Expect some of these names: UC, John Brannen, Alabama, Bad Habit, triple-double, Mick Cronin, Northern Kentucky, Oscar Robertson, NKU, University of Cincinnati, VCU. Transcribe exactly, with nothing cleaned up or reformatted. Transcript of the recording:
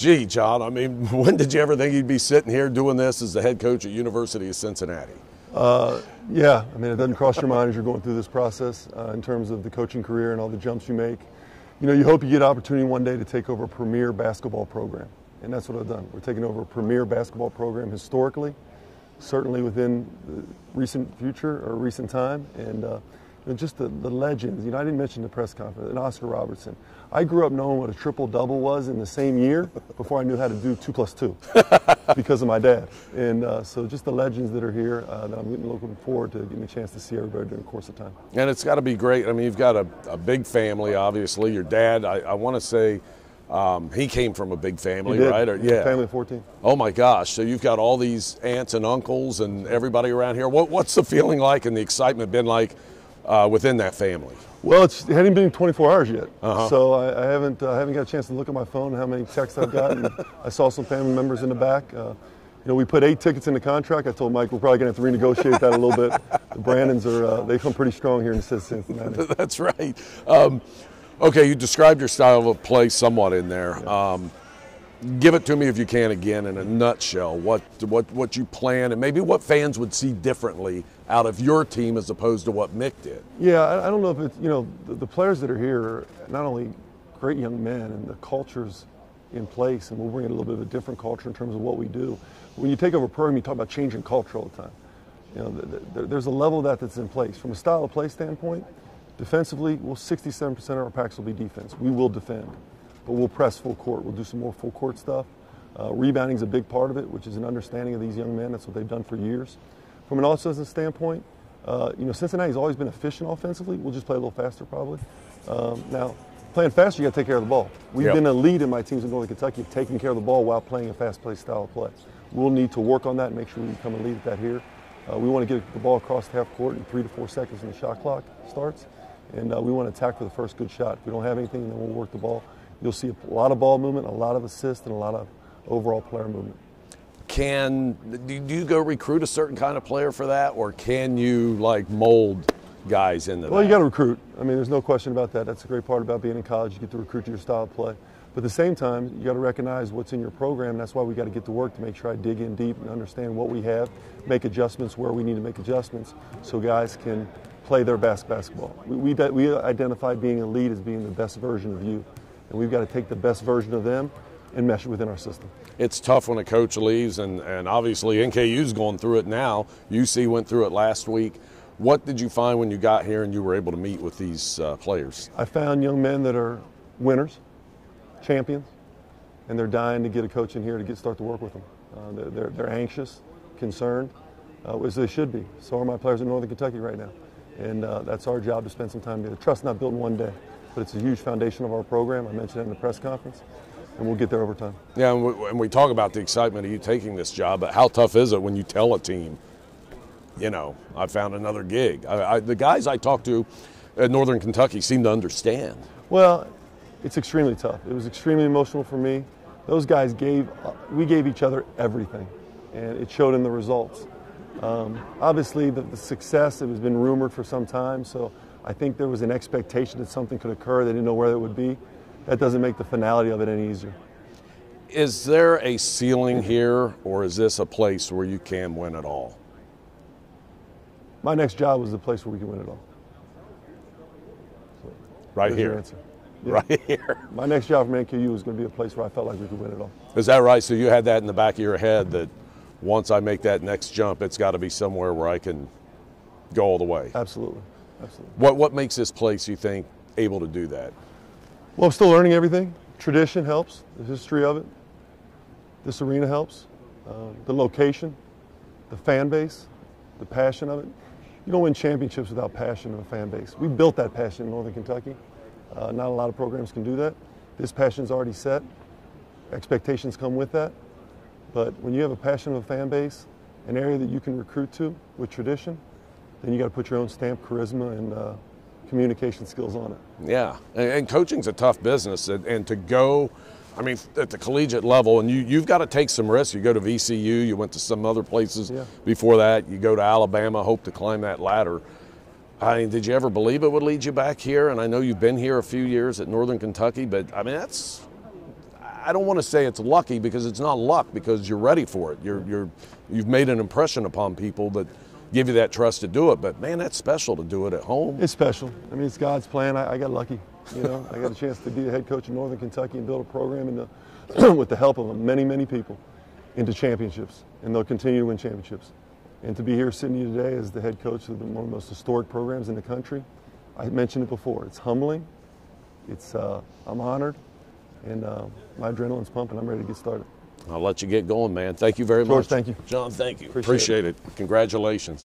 Gee, John, I mean, when did you ever think you'd be sitting here doing this as the head coach at University of Cincinnati? Uh, yeah, I mean, it doesn't cross your mind as you're going through this process uh, in terms of the coaching career and all the jumps you make. You know, you hope you get an opportunity one day to take over a premier basketball program, and that's what I've done. We're taking over a premier basketball program historically, certainly within the recent future or recent time, and uh, you know, just the, the legends. You know, I didn't mention the press conference, and Oscar Robertson. I grew up knowing what a triple-double was in the same year before I knew how to do two plus two because of my dad. And uh, so just the legends that are here uh, that I'm looking forward to getting a chance to see everybody during the course of time. And it's got to be great. I mean, you've got a, a big family, obviously. Your dad, I, I want to say um, he came from a big family, right? Or, yeah. Family of fourteen. Oh, my gosh. So you've got all these aunts and uncles and everybody around here. What, what's the feeling like and the excitement been like uh, within that family? Well, it's, it hadn't been twenty-four hours yet, uh-huh. so I, I haven't uh, haven't got a chance to look at my phone how many texts I've gotten. I saw some family members in the back. Uh, you know, we put eight tickets in the contract. I told Mike we're probably going to have to renegotiate that a little bit. The Brandons are uh, they come pretty strong here in Cincinnati. That's right. Um, okay, you described your style of play somewhat in there. Yeah. Um, give it to me if you can again in a nutshell. What what what you plan and maybe what fans would see differently out of your team as opposed to what Mick did. Yeah, I, I don't know if it's, you know, the, the players that are here are not only great young men and the culture's in place, and we'll bring in a little bit of a different culture in terms of what we do. When you take over a program, you talk about changing culture all the time. You know, the, the, there's a level of that that's in place. From a style of play standpoint, defensively, well, sixty-seven percent of our packs will be defense. We will defend, but we'll press full court. We'll do some more full court stuff. Uh, rebounding is a big part of it, which is an understanding of these young men. That's what they've done for years. From an offensive standpoint, uh, you know, Cincinnati's always been efficient offensively. We'll just play a little faster probably. Um, now, playing faster, you got to take care of the ball. We've yep. been a lead in my teams in Northern Kentucky of taking care of the ball while playing a fast-paced style of play. We'll need to work on that and make sure we become a lead at that here. Uh, we want to get the ball across the half court in three to four seconds when the shot clock starts, and uh, we want to attack for the first good shot. If we don't have anything, then we'll work the ball. You'll see a lot of ball movement, a lot of assists, and a lot of overall player movement. Can do you go recruit a certain kind of player for that, or can you like mold guys into that? Well, you got to recruit. I mean, there's no question about that. That's the great part about being in college. You get to recruit your style of play, but at the same time, you got to recognize what's in your program. That's why we got to get to work to make sure I dig in deep and understand what we have, make adjustments where we need to make adjustments, so guys can play their best basketball. We we, we identify being a lead as being the best version of you, and we've got to take the best version of them and mesh it within our system. It's tough when a coach leaves, and, and obviously N K U's going through it now. U C went through it last week. What did you find when you got here and you were able to meet with these uh, players? I found young men that are winners, champions, and they're dying to get a coach in here to get start to work with them. Uh, they're, they're, they're anxious, concerned, uh, as they should be. So are my players in Northern Kentucky right now. And uh, that's our job to spend some time together. Trust not built in one day, but it's a huge foundation of our program. I mentioned it in the press conference. And we'll get there over time. Yeah, and we, and we talk about the excitement of you taking this job, but how tough is it when you tell a team, you know, I found another gig? I, I, the guys I talked to at Northern Kentucky seem to understand. Well, it's extremely tough. It was extremely emotional for me. Those guys gave, we gave each other everything, and it showed in the results. Um, obviously, the, the success, it has been rumored for some time, so I think there was an expectation that something could occur. They didn't know where it would be. That doesn't make the finality of it any easier. Is there a ceiling here, or is this a place where you can win it all? My next job was the place where we can win it all. So right here. Yeah. Right here. My next job from N K U was going to be a place where I felt like we could win it all. Is that right? So you had that in the back of your head that once I make that next jump, it's got to be somewhere where I can go all the way? Absolutely. Absolutely. What, what makes this place, you think, able to do that? Well, I'm still learning everything. Tradition helps, the history of it. This arena helps, uh, the location, the fan base, the passion of it. You don't win championships without passion and a fan base. We built that passion in Northern Kentucky. Uh, not a lot of programs can do that. This passion's already set. Expectations come with that. But when you have a passion of a fan base, an area that you can recruit to with tradition, then you got to put your own stamp, charisma, and uh, communication skills on it. Yeah, and, and coaching's a tough business, and, and to go, I mean, at the collegiate level, and you, you've got to take some risks. You go to V C U, you went to some other places yeah. before that, you go to Alabama, hope to climb that ladder. I mean, did you ever believe it would lead you back here? And I know you've been here a few years at Northern Kentucky, but I mean, that's, I don't want to say it's lucky, because it's not luck, because you're ready for it. You're, you're, you've made an impression upon people that give you that trust to do it. But man, that's special to do it at home. It's special. I mean, it's God's plan. I, I got lucky. You know, I got a chance to be the head coach of Northern Kentucky and build a program in the, with the help of many, many people into championships. And they'll continue to win championships. And to be here sitting here today as the head coach of one of the most historic programs in the country, I mentioned it before, it's humbling. It's, uh, I'm honored, and uh, my adrenaline's pumping. I'm ready to get started. I'll let you get going, man. Thank you very much. George, thank you. John, thank you. Appreciate, Appreciate it. it. Congratulations.